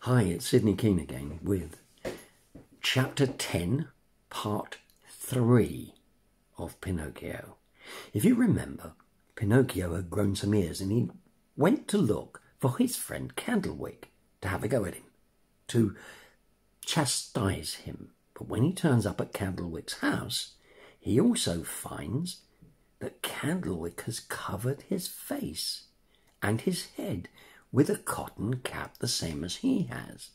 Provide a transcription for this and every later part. Hi, it's Sidney Kean again with Chapter 10, Part 3 of Pinocchio. If you remember, Pinocchio had grown some ears and he went to look for his friend Candlewick to have a go at him, to chastise him. But when he turns up at Candlewick's house, he also finds that Candlewick has covered his face and his head with a cotton cap the same as he has.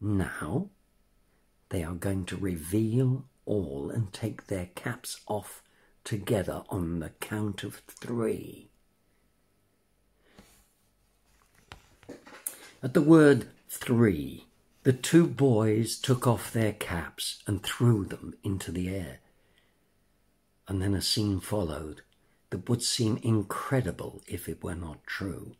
Now they are going to reveal all and take their caps off together on the count of three. At the word three, the two boys took off their caps and threw them into the air. And then a scene followed that would seem incredible if it were not true.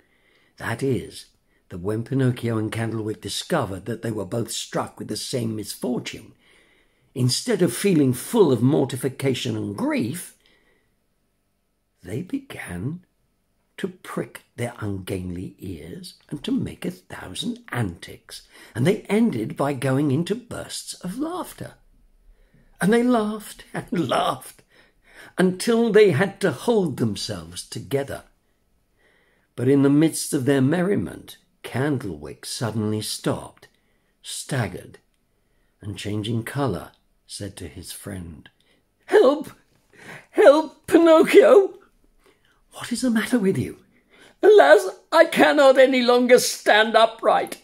That is, that when Pinocchio and Candlewick discovered that they were both struck with the same misfortune, instead of feeling full of mortification and grief, they began to prick their ungainly ears and to make 1,000 antics, and they ended by going into bursts of laughter. And they laughed and laughed until they had to hold themselves together. But in the midst of their merriment, Candlewick suddenly stopped, staggered, and changing colour, said to his friend, "Help! Help, Pinocchio! What is the matter with you?" "Alas, I cannot any longer stand upright."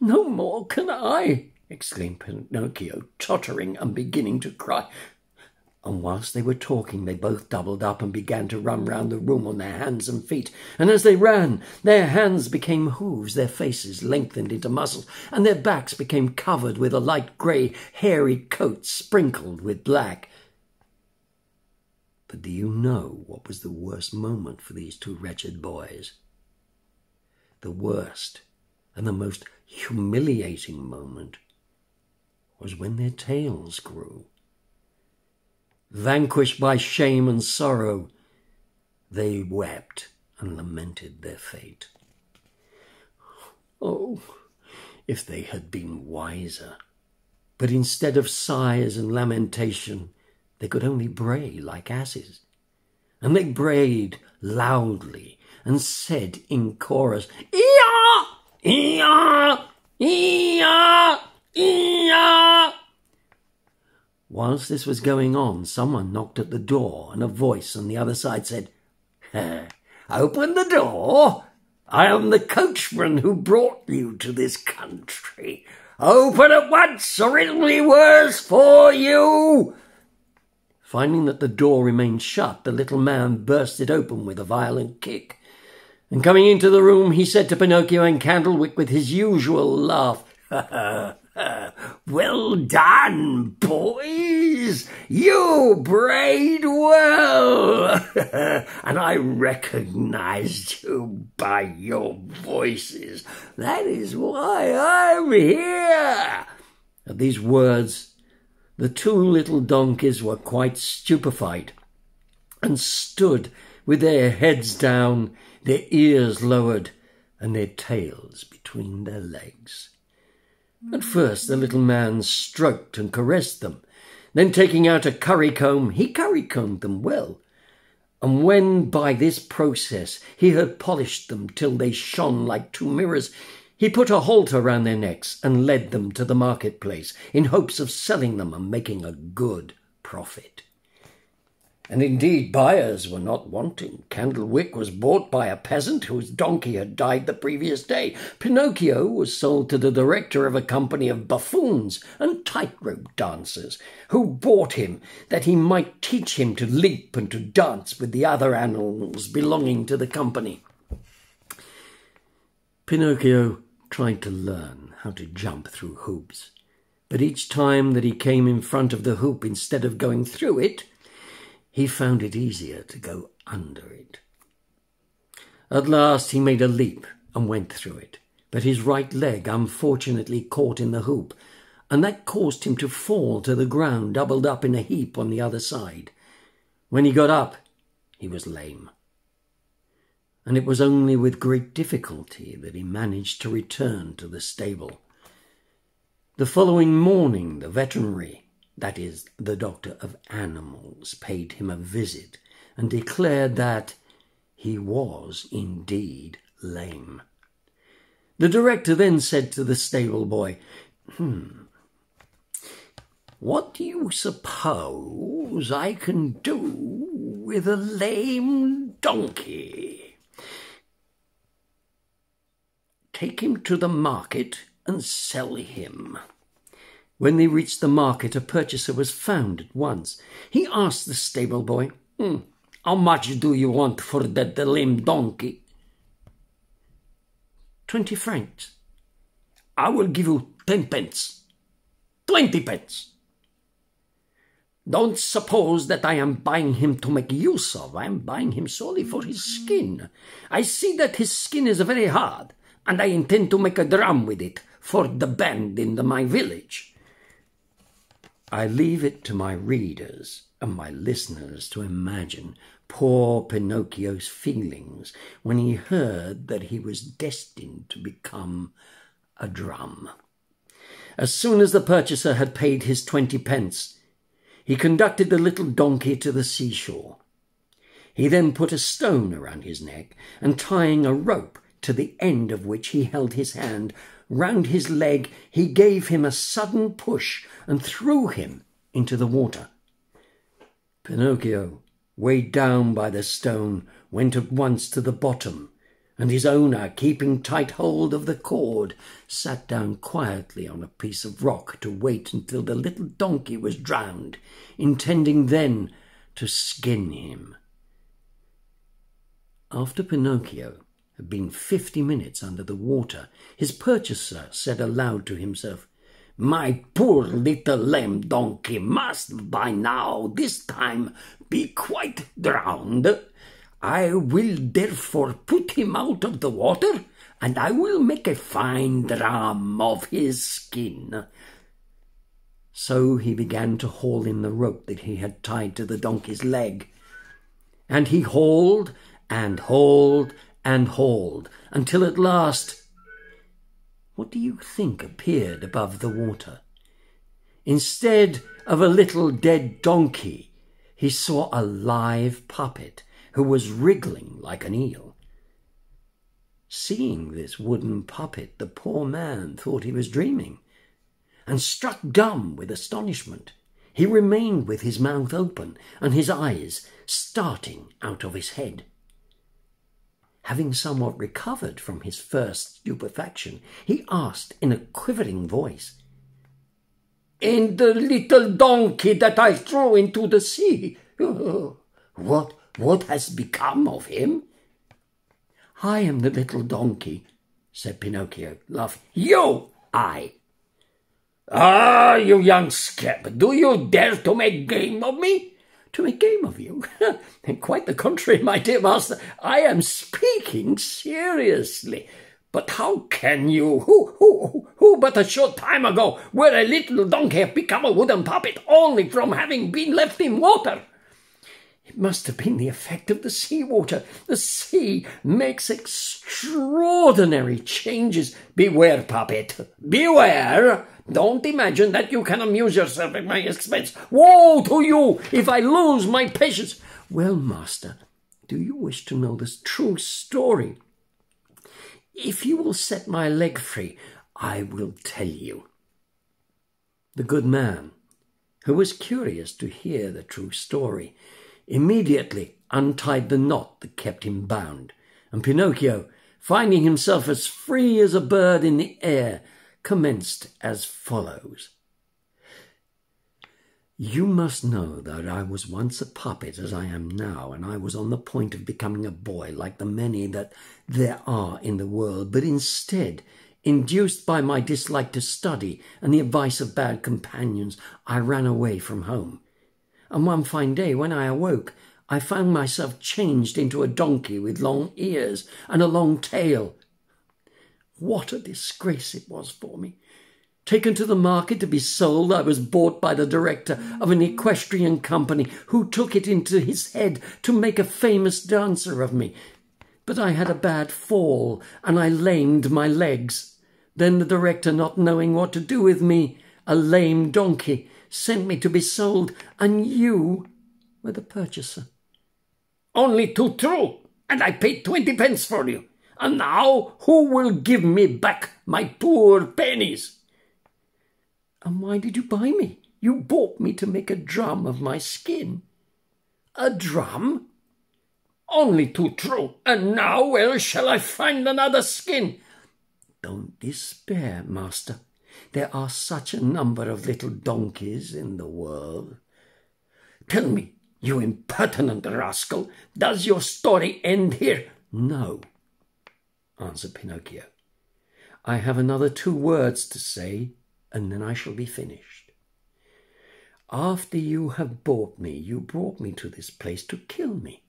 "No more can I," exclaimed Pinocchio, tottering and beginning to cry. And whilst they were talking, they both doubled up and began to run round the room on their hands and feet. And as they ran, their hands became hooves, their faces lengthened into muscles, and their backs became covered with a light grey, hairy coat sprinkled with black. But do you know what was the worst moment for these two wretched boys? The worst and the most humiliating moment was when their tails grew. Vanquished by shame and sorrow, they wept and lamented their fate. Oh, if they had been wiser! But instead of sighs and lamentation, they could only bray like asses. And they brayed loudly and said in chorus, "Ee-ah! Ee-ah! Ee-ah! Ee-ah!" Whilst this was going on, someone knocked at the door, and a voice on the other side said, "Open the door. I am the coachman who brought you to this country. Open at once, or it will be worse for you." Finding that the door remained shut, the little man burst it open with a violent kick. And coming into the room, he said to Pinocchio and Candlewick with his usual laugh, "Well done, boys! You brayed well, and I recognized you by your voices. That is why I'm here." At these words, the two little donkeys were quite stupefied and stood with their heads down, their ears lowered, and their tails between their legs. At first the little man stroked and caressed them. Then taking out a currycomb, he currycombed them well. And when by this process he had polished them till they shone like two mirrors, he put a halter round their necks and led them to the market-place in hopes of selling them and making a good profit. And indeed buyers were not wanting. Candlewick was bought by a peasant whose donkey had died the previous day. Pinocchio was sold to the director of a company of buffoons and tightrope dancers, who bought him that he might teach him to leap and to dance with the other animals belonging to the company. Pinocchio tried to learn how to jump through hoops, but each time that he came in front of the hoop, instead of going through it, he found it easier to go under it. At last he made a leap and went through it, but his right leg unfortunately caught in the hoop, and that caused him to fall to the ground, doubled up in a heap on the other side. When he got up, he was lame. and it was only with great difficulty that he managed to return to the stable. The following morning the veterinary, that is, the doctor of animals, paid him a visit and declared that he was indeed lame. The director then said to the stable boy, "What do you suppose I can do with a lame donkey?" "Take him to the market and sell him." When they reached the market, a purchaser was found at once. He asked the stable boy, "How much do you want for that lame donkey?" "20 francs." "I will give you 10 pence. 20 pence. Don't suppose that I am buying him to make use of. I am buying him solely for his skin. I see that his skin is very hard, and I intend to make a drum with it for the band in my village." I leave it to my readers and my listeners to imagine poor Pinocchio's feelings when he heard that he was destined to become a drum. As soon as the purchaser had paid his 20 pence, he conducted the little donkey to the seashore. He then put a stone around his neck, and tying a rope to the end of which he held his hand round his leg, he gave him a sudden push and threw him into the water. Pinocchio, weighed down by the stone, went at once to the bottom, and his owner, keeping tight hold of the cord, sat down quietly on a piece of rock to wait until the little donkey was drowned, intending then to skin him. After Pinocchio had been 50 minutes under the water, his purchaser said aloud to himself, "My poor little lame donkey must by now this time be quite drowned. I will therefore put him out of the water, and I will make a fine drum of his skin." So he began to haul in the rope that he had tied to the donkey's leg. And he hauled, and hauled, and hauled, until at last, what do you think appeared above the water? Instead of a little dead donkey, he saw a live puppet, who was wriggling like an eel. Seeing this wooden puppet, the poor man thought he was dreaming, and struck dumb with astonishment, he remained with his mouth open and his eyes starting out of his head. Having somewhat recovered from his first stupefaction, he asked in a quivering voice, "And the little donkey that I threw into the sea, what has become of him?" "I am the little donkey," said Pinocchio, laughing. "You, I." "Ah, you young scamp, do you dare to make game of me?" "To make game of you? Quite the contrary, my dear master. I am speaking seriously. But how can you, who but a short time ago were a little donkey, have become a wooden puppet only from having been left in water?" "It must have been the effect of the sea-water. The sea makes extraordinary changes." "Beware, puppet, beware! Don't imagine that you can amuse yourself at my expense. Woe to you if I lose my patience!" "Well, master, do you wish to know this true story? If you will set my leg free, I will tell you." The good man, who was curious to hear the true story, immediately untied the knot that kept him bound, and Pinocchio, finding himself as free as a bird in the air, commenced as follows. "You must know that I was once a puppet, as I am now, and I was on the point of becoming a boy like the many that there are in the world, but instead, induced by my dislike to study and the advice of bad companions, I ran away from home. And one fine day, when I awoke, I found myself changed into a donkey with long ears and a long tail. What a disgrace it was for me! Taken to the market to be sold, I was bought by the director of an equestrian company, who took it into his head to make a famous dancer of me. but I had a bad fall, and I lamed my legs. Then the director, not knowing what to do with me, a lame donkey, sent me to be sold, and you were the purchaser." "Only too true, and I paid 20 pence for you. And now who will give me back my poor pennies?" "And why did you buy me? You bought me to make a drum of my skin." "A drum? Only too true, and now where shall I find another skin?" "Don't despair, master. There are such a number of little donkeys in the world." "Tell me, you impertinent rascal, does your story end here?" "No," answered Pinocchio. "I have another 2 words to say, and then I shall be finished. After you have bought me, you brought me to this place to kill me.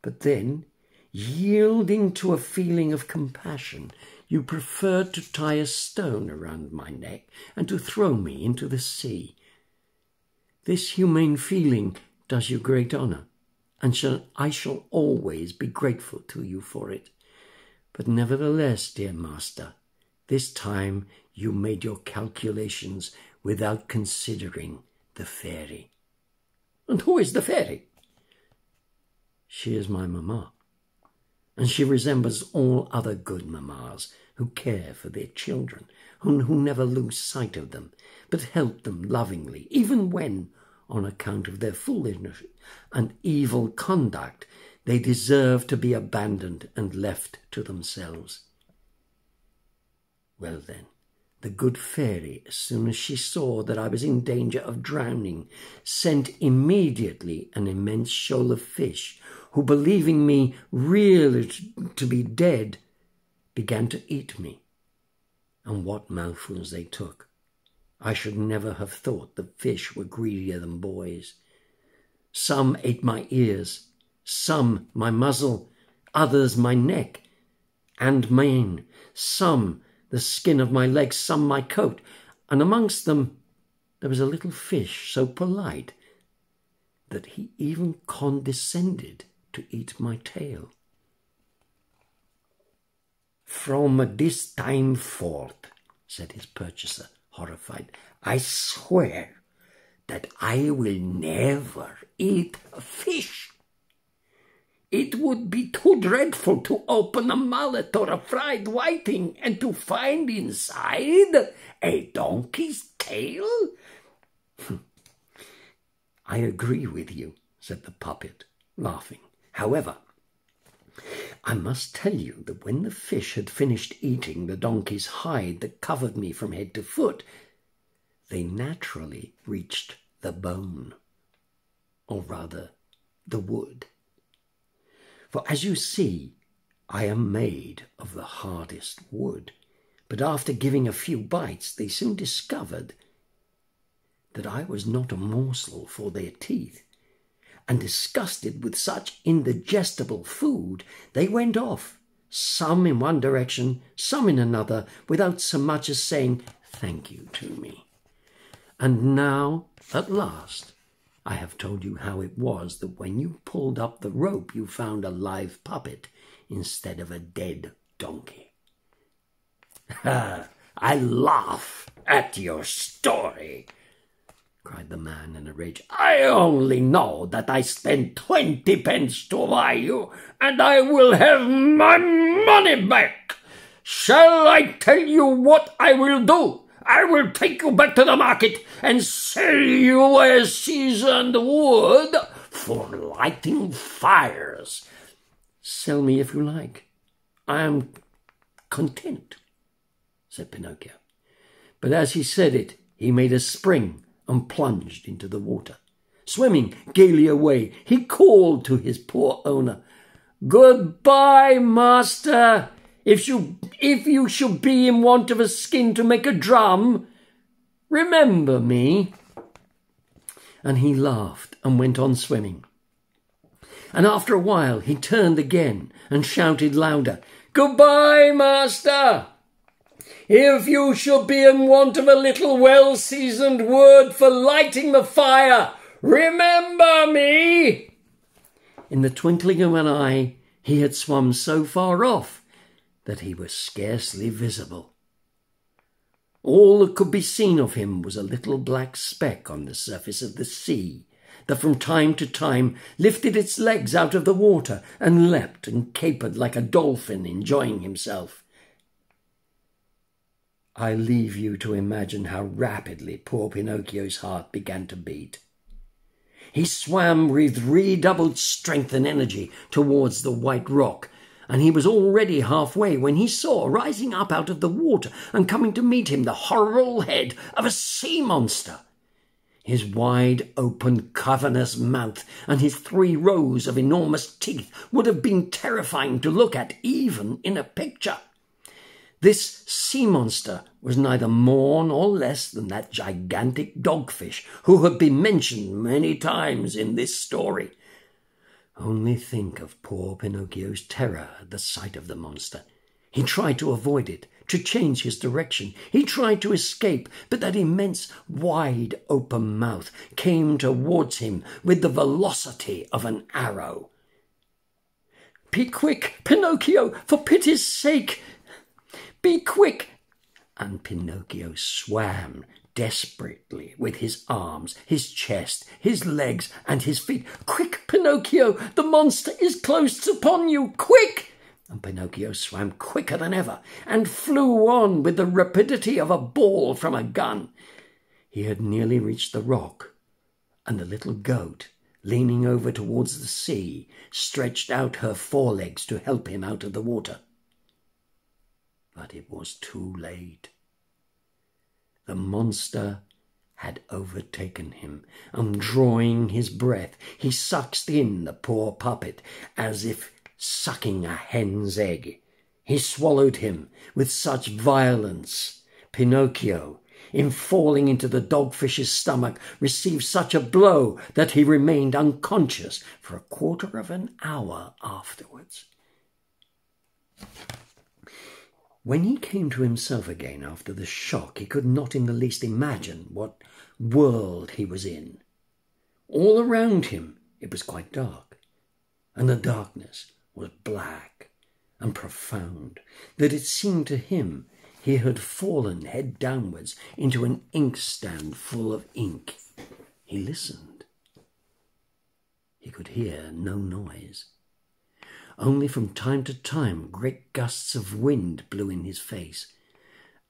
But then, yielding to a feeling of compassion, you preferred to tie a stone around my neck and to throw me into the sea. This humane feeling does you great honour, and I shall always be grateful to you for it. But nevertheless, dear master, this time you made your calculations without considering the fairy." "And who is the fairy?" "She is my mamma, and she resembles all other good mammas who care for their children, who never lose sight of them, but help them lovingly, even when, on account of their foolishness and evil conduct, they deserve to be abandoned and left to themselves. Well then, the good fairy, as soon as she saw that I was in danger of drowning, sent immediately an immense shoal of fish, who, believing me really to be dead, began to eat me. And what mouthfuls they took! I should never have thought the fish were greedier than boys. Some ate my ears, some my muzzle, others my neck and mane, some the skin of my legs, some my coat, and amongst them there was a little fish so polite that he even condescended to eat my tail. "From this time forth," said his purchaser, horrified, "I swear that I will never eat fish. It would be too dreadful to open a mullet or a fried whiting and to find inside a donkey's tail." "I agree with you," said the puppet, laughing. "However, I must tell you that when the fish had finished eating the donkey's hide that covered me from head to foot, they naturally reached the bone, or rather the wood. For as you see, I am made of the hardest wood, but after giving a few bites, they soon discovered that I was not a morsel for their teeth, and disgusted with such indigestible food, they went off, some in one direction, some in another, without so much as saying thank you to me. And now, at last, I have told you how it was that when you pulled up the rope you found a live puppet instead of a dead donkey. I laugh at your story," cried the man in a rage. "I only know that I spent 20 pence to buy you, and I will have my money back. Shall I tell you what I will do? I will take you back to the market and sell you a seasoned wood for lighting fires." "Sell me if you like. I am content," said Pinocchio. But as he said it, he made a spring and plunged into the water. Swimming gaily away, he called to his poor owner, "Goodbye, master. If you should be in want of a skin to make a drum, remember me." And he laughed and went on swimming. And after a while he turned again and shouted louder, "Goodbye, master. If you should be in want of a little well-seasoned wood for lighting the fire, remember me." In the twinkling of an eye, He had swum so far off that he was scarcely visible. All that could be seen of him was a little black speck on the surface of the sea that from time to time lifted its legs out of the water and leapt and capered like a dolphin enjoying himself. I leave you to imagine how rapidly poor Pinocchio's heart began to beat. He swam with redoubled strength and energy towards the white rock, and he was already halfway when he saw, rising up out of the water and coming to meet him, the horrible head of a sea monster. His wide-open, cavernous mouth and his 3 rows of enormous teeth would have been terrifying to look at, even in a picture. This sea monster was neither more nor less than that gigantic dogfish who had been mentioned many times in this story. Only think of poor Pinocchio's terror at the sight of the monster. He tried to avoid it, to change his direction. He tried to escape, but that immense, wide-open mouth came towards him with the velocity of an arrow. "Be quick, Pinocchio, for pity's sake! Be quick!" And Pinocchio swam desperately with his arms, his chest, his legs, and his feet. "Quick, Pinocchio! The monster is close upon you! Quick!" And Pinocchio swam quicker than ever, and flew on with the rapidity of a ball from a gun. He had nearly reached the rock, and the little goat, leaning over towards the sea, stretched out her forelegs to help him out of the water. But it was too late. The monster had overtaken him, and drawing his breath, he sucked in the poor puppet as if sucking a hen's egg. He swallowed him with such violence. Pinocchio, in falling into the dogfish's stomach, received such a blow that he remained unconscious for a quarter of an hour afterwards. When he came to himself again after the shock, he could not in the least imagine what world he was in. All around him it was quite dark, and the darkness was black and profound, that it seemed to him he had fallen head downwards into an inkstand full of ink. He listened. He could hear no noise. Only from time to time great gusts of wind blew in his face.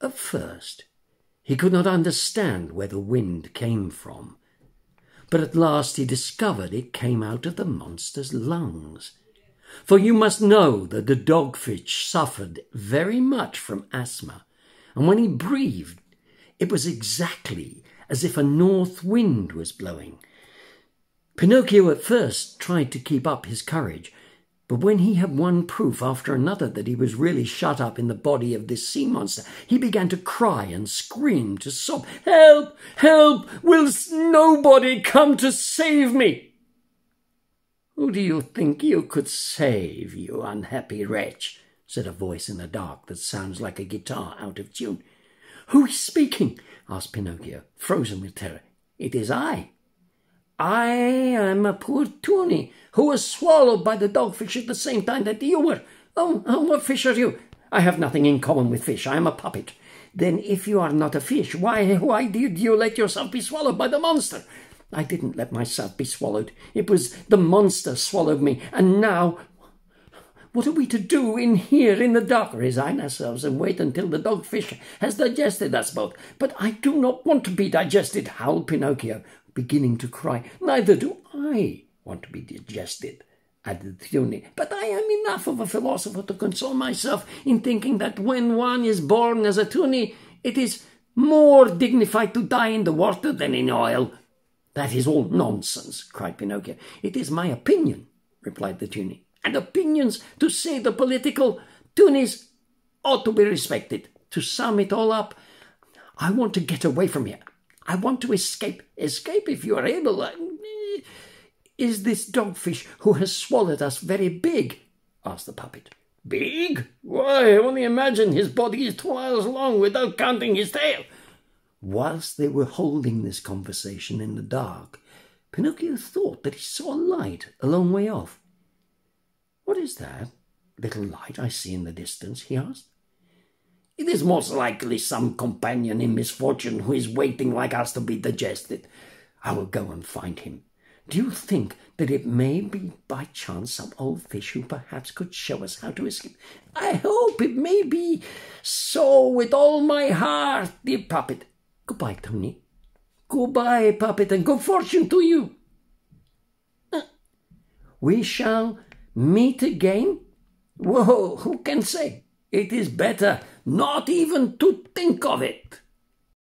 At first he could not understand where the wind came from, but at last he discovered it came out of the monster's lungs. For you must know that the dogfish suffered very much from asthma, and when he breathed it was exactly as if a north wind was blowing. Pinocchio at first tried to keep up his courage, but when he had one proof after another that he was really shut up in the body of this sea monster, he began to cry and scream, to sob, "Help! Help! Will nobody come to save me?" "Who do you think you could save, you unhappy wretch?" said a voice in the dark that sounds like a guitar out of tune. "Who is speaking?" asked Pinocchio, frozen with terror. "It is I. I am a poor tunny who was swallowed by the dogfish at the same time that you were. Oh, what fish are you?" "I have nothing in common with fish. I am a puppet." "Then if you are not a fish, why did you let yourself be swallowed by the monster?" "I didn't let myself be swallowed. It was the monster swallowed me. And now, what are we to do in here in the dark?" "Resign ourselves and wait until the dogfish has digested us both." "But I do not want to be digested," howled Pinocchio, beginning to cry. "Neither do I want to be digested," added the tunny, "but I am enough of a philosopher to console myself in thinking that when one is born as a tunny, it is more dignified to die in the water than in oil." "That is all nonsense," cried Pinocchio. "It is my opinion," replied the tunny, "and opinions, to say the political, tunnies ought to be respected. To sum it all up, I want to get away from here. I want to escape. Escape if you are able. Is this dogfish who has swallowed us very big?" asked the puppet. "Big? Why, only imagine, his body is 2 miles long without counting his tail." Whilst they were holding this conversation in the dark, Pinocchio thought that he saw a light a long way off. "What is that little light I see in the distance?" he asked. "It is most likely some companion in misfortune who is waiting like us to be digested. I will go and find him. Do you think that it may be by chance some old fish who perhaps could show us how to escape?" "I hope it may be so with all my heart, dear puppet. Goodbye, Tony. Goodbye, puppet, and good fortune to you. We shall meet again? Whoa, who can say? It is better not even to think of it."